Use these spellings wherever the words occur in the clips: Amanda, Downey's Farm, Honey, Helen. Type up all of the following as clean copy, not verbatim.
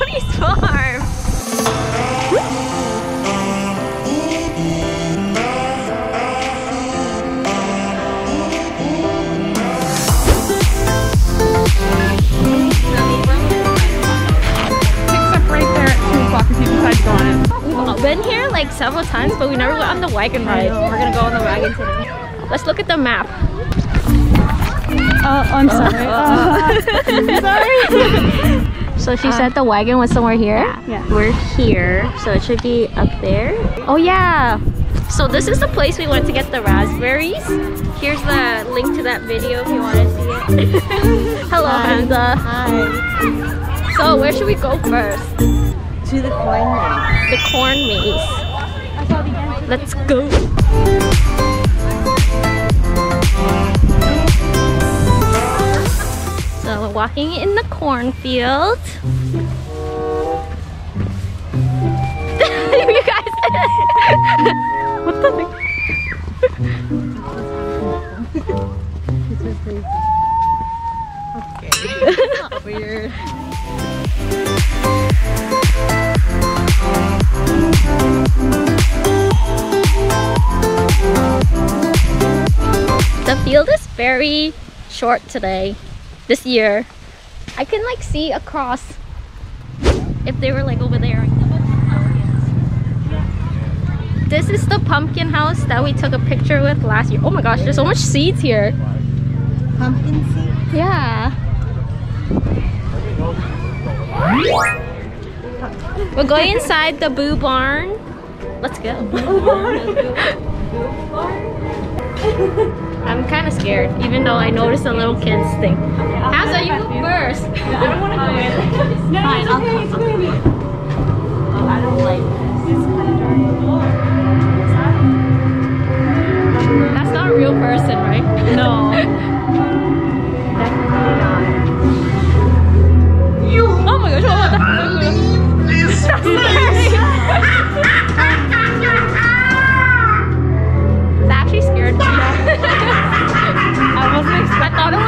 Downey's Farm. Picks up right there at 2 o'clock if you decide to go on it. We've been here like several times, but we never went on the wagon ride. We're gonna go on the wagon today. Let's look at the map. I'm sorry. Sorry. So she said the wagon was somewhere here? Yeah. We're here, so it should be up there. Oh yeah! So this is the place we went to get the raspberries. Here's the link to that video if you want to see it. Hello, Amanda. Hi. So where should we go first? To the corn maze. The corn maze. Let's go. So we're walking in the cornfield. You guys! What the heck? It's so crazy. Okay. Weird. The field is very short today. This year, I can like see across if they were like over there. This is the pumpkin house that we took a picture with last year. Oh my gosh, there's so much seeds here. Pumpkin seeds? Yeah. We're going inside the Boo Barn. Let's go. I'm kind of scared, even though I noticed a little kids thing. How's you go first? I don't want to go in. No, fine, it's okay, I'll come. Oh, I don't like this. It's kind of dark. That's not a real person, right? No. You. Oh my gosh! Oh my gosh! I thought it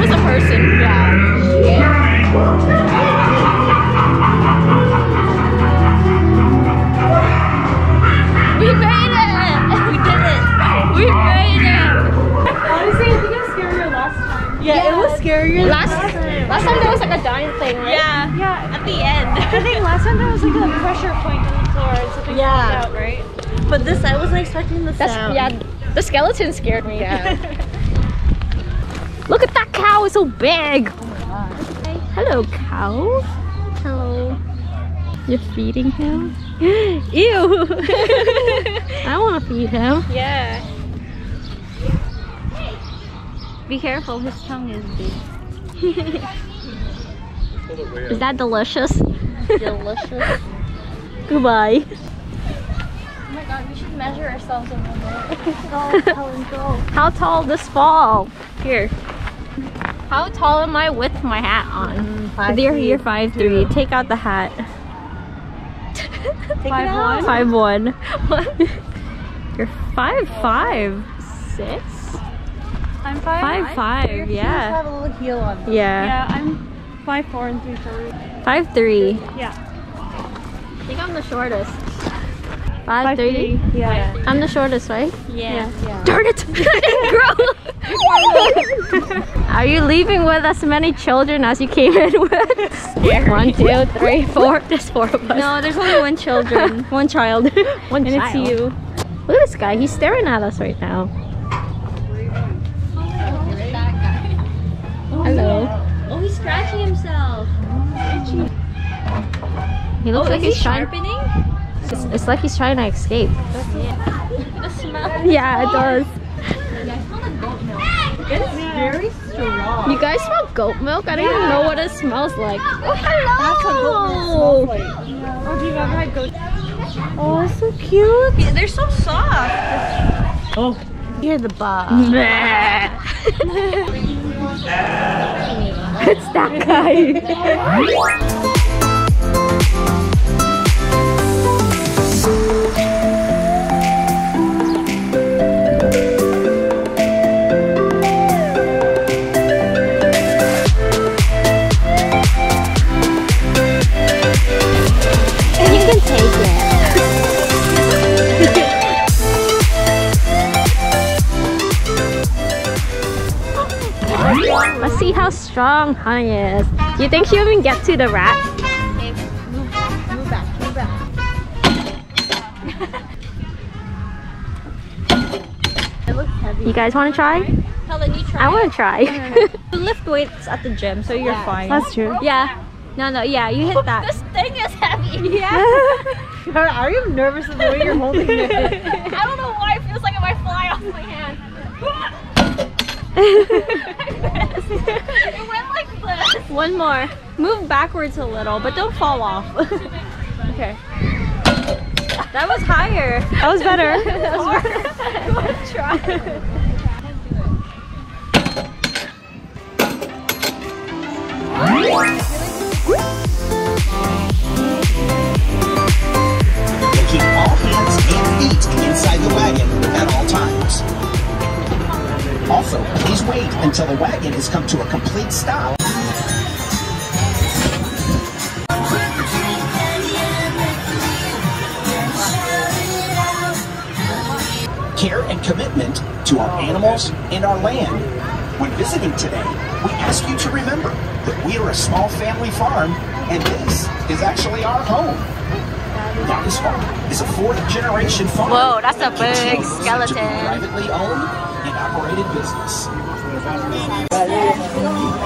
was a person. Yeah. We made it! We did it! We made it! Honestly, I think it was scarier last time. Yeah, it was scarier last time. Last time there was like a giant thing, right? Yeah. Yeah. At the end. I think last time there was like a pressure point on the floor and something yeah. Out, right? But this, I wasn't expecting the sound. Yeah, the skeleton scared me. Yeah. Look at that cow, it's so big! Oh my God. Hey. Hello, cow. Hello. You're feeding him? Ew! I want to feed him. Yeah. Be careful, his tongue is big. Is that delicious? Delicious. Goodbye. Oh my God, we should measure ourselves in 1 minute. Go, Helen, go. How tall this fall? Here. How tall am I with my hat on? You're 5'3". Take out the hat. 5'1". 5'1". What? You're 5'5". 6. I'm 5'5". Yeah. Have a little heel on them. Yeah. Yeah. I'm 5'4" and 3'4". 5'3". Yeah. I think I'm the shortest. 5'3". Yeah. I'm the shortest, right? Yeah. Yeah. Darn it! I didn't grow. Are you leaving with as many children as you came in with? Scary. 1, 2, 3, 4. There's 4 of us. No, there's only one child. One child. And it's you. Look at this guy. He's staring at us right now. Oh, hello. Oh, he's scratching himself. He looks like he's sharpening. It's like he's trying to escape. Yeah. The smell. Yeah, it does. Yeah, I smell like goat milk. It's very strong. You guys smell goat milk? I don't even know what it smells like. Oh, hello! That's what goat milk smells like. Oh, do you ever had goat? Oh, it's so cute. Yeah, they're so soft. Oh, hear the bug. It's that guy. Let's see how strong Honey is. Do you think she'll even get to the rat? Okay, move back, move back. It looks heavy. You guys want to try? Helen, you try. I want to try. You lift weights at the gym, so you're fine. That's true. Yeah. No, yeah, you hit that. This thing is heavy. Yeah. Are you nervous with the way you're holding it? I don't know why it feels like it might fly off my hand. It went like this. One more. Move backwards a little, but don't fall off. Okay. That was higher. That was better. That was better. Go ahead, try. Also, please wait until the wagon has come to a complete stop. Care and commitment to our animals and our land. When visiting today, we ask you to remember that we are a small family farm, and this is actually our home. Downey's Farm is a fourth-generation farm. Whoa, that's a big skeleton. Privately owned and operated business.